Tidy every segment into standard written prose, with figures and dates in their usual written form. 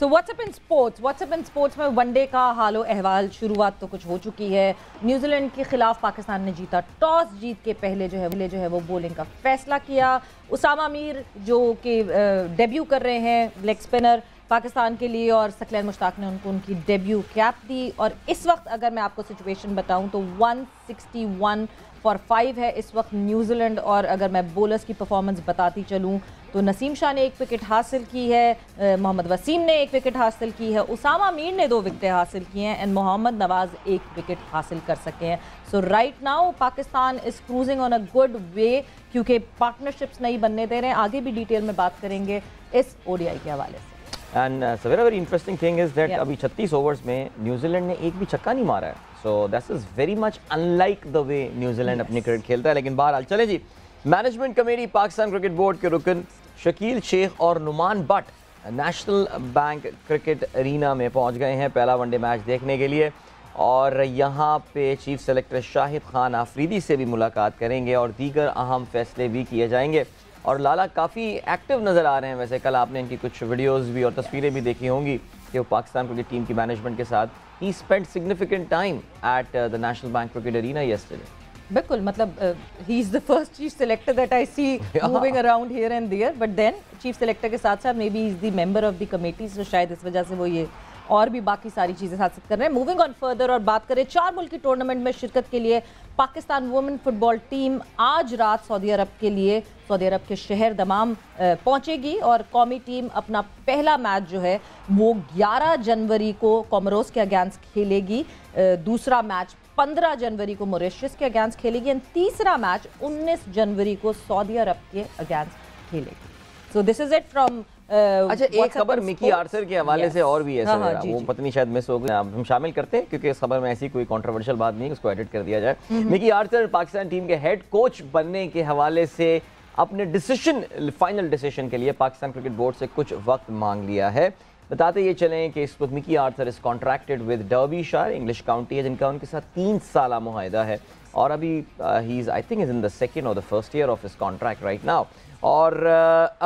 So what's up in sports में one day का हालो अहवाल, शुरुआत तो कुछ हो चुकी है। न्यूजीलैंड के खिलाफ पाकिस्तान ने जीता टॉस, जीत के पहले जो है वो बॉलिंग का फैसला किया। उसामा मीर जो कि डेब्यू कर रहे हैं लेग स्पिनर पाकिस्तान के लिए, और सकलैन मुश्ताक ने उनको उनकी डेब्यू कैप दी। और इस वक्त अगर मैं आपको सिचुएशन बताऊं तो 161 for 5 है इस वक्त न्यूजीलैंड। और अगर मैं बॉलर्स की परफॉर्मेंस बताती चलूं तो नसीम शाह ने 1 विकेट हासिल की है, मोहम्मद वसीम ने 1 विकेट हासिल की है, उसामा मीर ने 2 विकेट हासिल किए हैं एंड मोहम्मद नवाज़ 1 विकेट हासिल कर सके हैं। So right now Pakistan is cruising on a good way, क्योंकि पार्टनरशिप्स नहीं बनने दे रहे हैं। आगे भी डिटेल में बात करेंगे इस ओडीआई के हवाले से। And very interesting thing is that अभी 36 ओवर्स में न्यूजीलैंड ने 1 भी छक्का नहीं मारा है। So that is very much unlike the way New Zealand अपनी क्रिकेट खेलता है। लेकिन बहरहाल चले जी, management committee Pakistan cricket board के रुकन शकील शेख और Nauman Butt national bank cricket arena में पहुंच गए हैं पहला वनडे मैच देखने के लिए। और यहाँ पे चीफ सेलेक्टर शाहिद खान आफरीदी से भी मुलाकात करेंगे और दीगर अहम फैसले भी किए जाएंगे। और लाला काफ़ी एक्टिव नज़र आ रहे हैं। वैसे कल आपने इनकी कुछ वीडियोस भी और तस्वीरें भी देखी होंगी कि वो पाकिस्तान क्रिकेट टीम की मैनेजमेंट के साथ ही spend significant time at the national bank cricket arena yesterday. बिल्कुल, मतलब he is the first chief selector that I see moving around here and there, but then chief selector के साथ साथ maybe is the member of the committee, तो शायद इस वजह से वो ये और भी बाकी सारी चीज़ें साथ साथ कर रहे हैं। मूविंग ऑन फर्दर और बात करें 4 मुल्की टूर्नामेंट में शिरकत के लिए पाकिस्तान वुमेन फुटबॉल टीम आज रात सऊदी अरब के शहर दमाम पहुंचेगी और कौमी टीम अपना पहला मैच जो है वो 11 जनवरी को कॉमरोस के अगेंस्ट खेलेगी, दूसरा मैच 15 जनवरी को मॉरिशस के अगेंस्ट खेलेगी एंड तीसरा मैच 19 जनवरी को सऊदी अरब के अगेंस्ट खेलेगी। So this is it from. अच्छा, एक खबर मिकी आर्थर के हवाले से और भी है, वो पत्नी शायद मिस हो गई, हम शामिल करते हैं क्योंकि इस खबर में ऐसी कोई कंट्रोवर्शियल बात नहीं, उसको एडिट कर दिया जाए। मिकी आर्थर पाकिस्तान टीम के हेड कोच बनने के हवाले से अपने फाइनल डिसीजन के लिए पाकिस्तान क्रिकेट बोर्ड से कुछ वक्त मांग लिया है। बताते ये चलें कि इस वक्त Mickey Arthur is contracted with Derbyshire English county है, जिनका उनके साथ 3 साल मुआहदा है और अभी ही is I think is in the second और the first year of his contract right now. और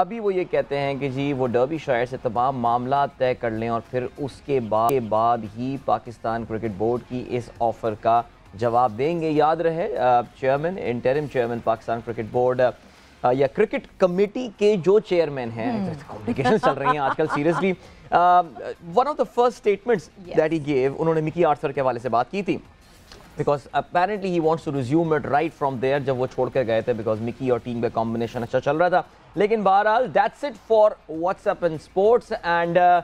अभी वो ये कहते हैं कि जी वो डर्बीशायर से तमाम मामला तय कर लें और फिर उसके बाद ही पाकिस्तान क्रिकेट बोर्ड की इस ऑफ़र का जवाब देंगे। याद रहे chairman, interim chairman Pakistan cricket board या क्रिकेट कमेटी के जो चेयरमैन हैं, कॉम्प्लिकेशन चल रही हैं आजकल seriously, one of the first statements that he gave, उन्होंने मिकी आर्थर के हवाले से बात की थी because apparently he wants to resume it right from there, जब वो छोड़कर गए थे बिकॉज मिकी और टीम का कॉम्बिनेशन अच्छा चल रहा था। लेकिन बहरहाल that's it for WhatsApp and sports and